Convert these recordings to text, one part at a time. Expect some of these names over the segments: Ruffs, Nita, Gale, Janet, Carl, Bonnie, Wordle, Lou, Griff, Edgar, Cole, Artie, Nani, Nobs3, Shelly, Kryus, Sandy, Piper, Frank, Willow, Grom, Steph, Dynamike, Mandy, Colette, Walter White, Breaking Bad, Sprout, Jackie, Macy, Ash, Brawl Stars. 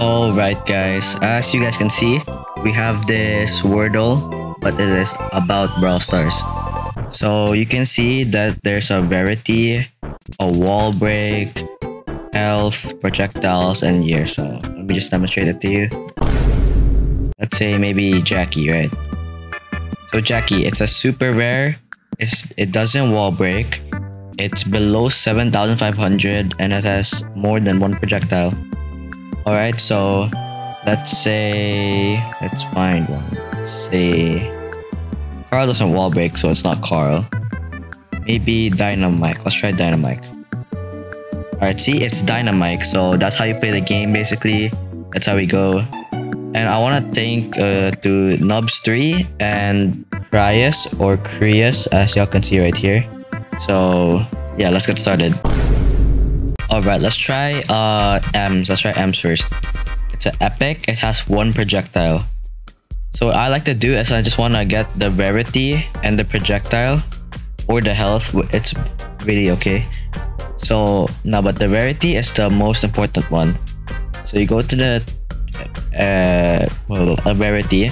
Alright guys, as you guys can see, we have this Wordle, but it is about Brawl Stars. So you can see that there's a Verity, a Wall Break, Health, Projectiles, and Year. So let me just demonstrate it to you. Let's say maybe Jackie, right? So Jackie, it's a super rare. It doesn't Wall Break. It's below 7,500 and it has more than one projectile. Alright, so let's say... let's find one. Let's say... Carl doesn't Wall Break, so it's not Carl. Maybe Dynamike. Let's try Dynamike. Alright, see? It's Dynamike. So that's how you play the game, basically. That's how we go. And I want to thank to Nobs3 and Kryus, or Kryus, as y'all can see right here. So yeah, let's get started. Alright, let's try M's. Let's try M's first. It's an epic. It has one projectile. So what I like to do is I just want to get the rarity and the projectile or the health. It's really okay. So now, but the rarity is the most important one. So you go to the rarity.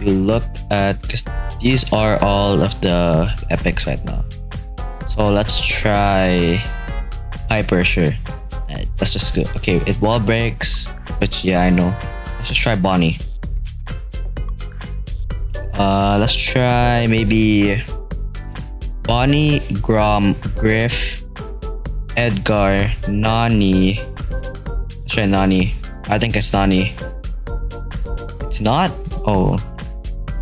You look at, because these are all of the epics right now. So let's try Piper, sure. That's just good. Okay, it wall breaks, which yeah, I know. Let's just try Bonnie. Let's try maybe Bonnie, Grom, Griff, Edgar, Nani. Let's try Nani. I think it's Nani. It's not? Oh,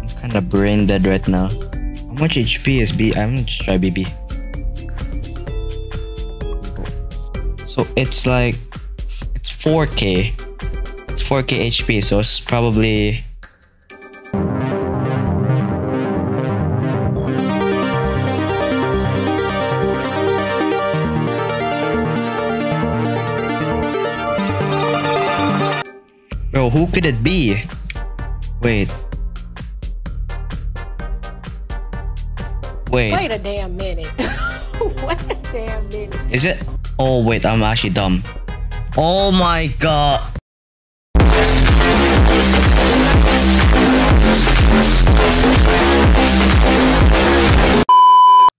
I'm kind of brain dead right now. How much HP is B? I'm gonna just try BB. So it's like, it's 4k. It's 4k HP, so it's probably... Bro, who could it be? Wait. Wait a damn minute. Wait a damn minute. Is it? Oh wait, I'm actually dumb. Oh my god.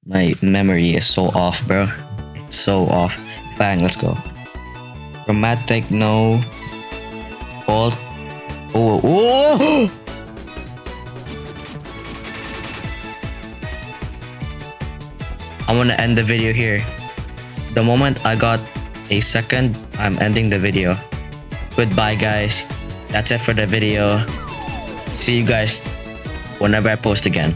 My memory is so off, bro. It's so off. Bang, let's go. Chromatic, no. Bolt. Oh, oh. I'm gonna end the video here. The moment I got a second, I'm ending the video. Goodbye guys. That's it for the video. See you guys whenever I post again.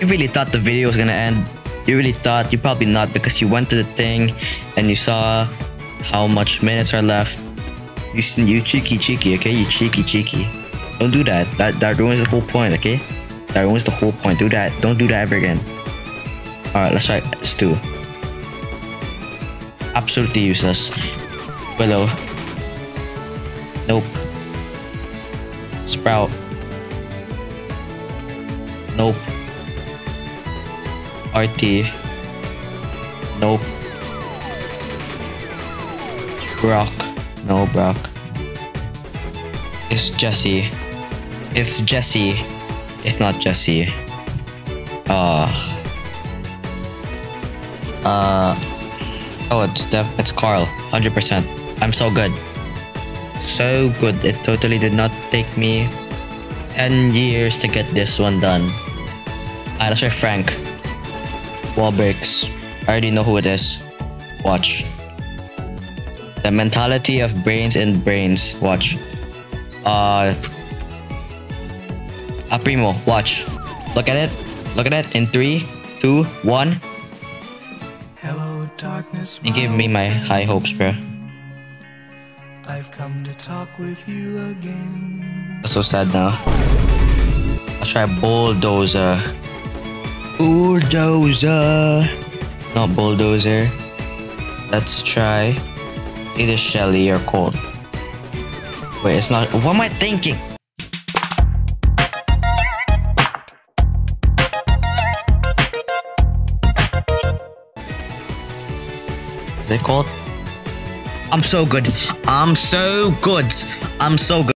You really thought the video was gonna end? You really thought? You probably not, because you went to the thing and you saw how much minutes are left. You cheeky, okay? You cheeky. Don't do that. That ruins the whole point, okay? That ruins the whole point. Do that. Don't do that ever again. Alright, let's try Stu. Absolutely useless. Willow. Nope. Sprout. Nope. Artie. Nope. Brock. No, Brock. It's Jessie. It's Jessie. It's not Jessie. Oh, it's Steph. It's Carl. 100%. I'm so good. So good. It totally did not take me 10 years to get this one done. Alright, let's try Frank. Wall breaks. I already know who it is. Watch. The mentality of brains and brains. Watch. A primo. Watch. Look at it. Look at it. In 3, 2, 1. You gave me my high hopes, bro. I've come to talk with you again. I'm so sad now. I'll try bulldozer. Bulldozer. Not bulldozer. Let's try either Shelly or Cole. Wait, it's not. What am I thinking? Is it called? I'm so good. I'm so good. I'm so good.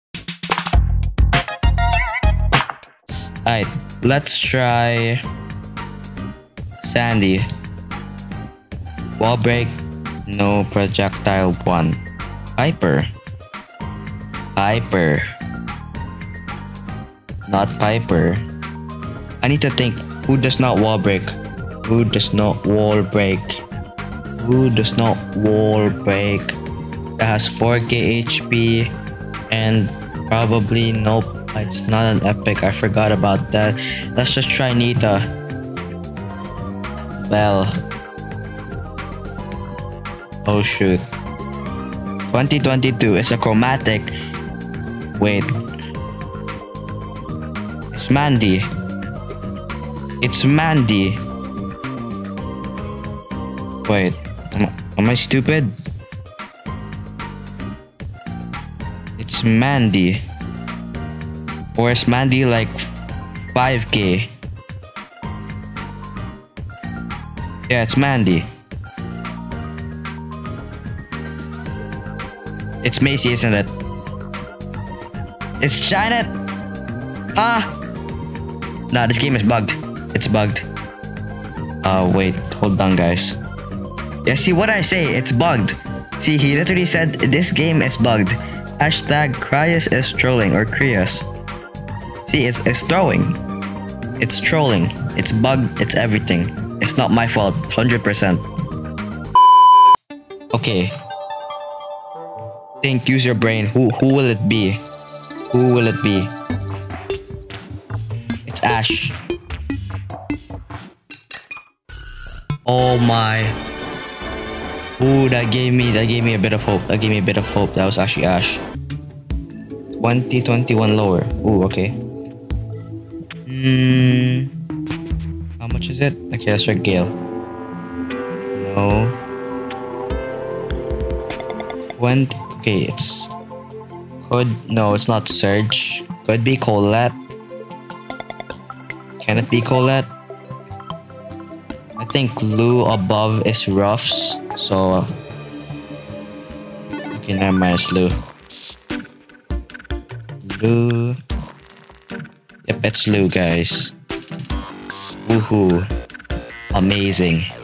Alright, let's try Sandy. Wall break, no projectile one. Piper. Piper. Not Piper. I need to think. Who does not wall break? Who does not wall break? Who does not wall break? That has 4k HP and probably nope. It's not an epic. I forgot about that. Let's just try Nita. Well. Oh shoot. 2022 is a chromatic. Wait. It's Mandy. It's Mandy. Wait, am I stupid? It's Mandy. Or is Mandy like 5k? Yeah, it's Mandy. It's Macy, isn't it? It's Janet! Ah! Nah, this game is bugged. It's bugged. Wait, hold on, guys. Yeah, see what I say? It's bugged. See, he literally said this game is bugged. Hashtag Kryus is trolling or Kryus. See, it's throwing. It's trolling. It's bugged. It's everything. It's not my fault. 100%. Okay. Think. Use your brain. Who will it be? Who will it be? It's Ash. Oh my. Ooh, that gave me a bit of hope. That gave me a bit of hope. That was actually Ash. 2021 lower. Ooh, okay. How much is it? Okay, let's try Gale. No. When okay, it's could no, it's not Surge. Could be Colette. Can it be Colette? I think Lou above is Ruffs, so okay, never mind, it's Lou. Lou. Yep, it's Lou, guys. Woohoo! Amazing.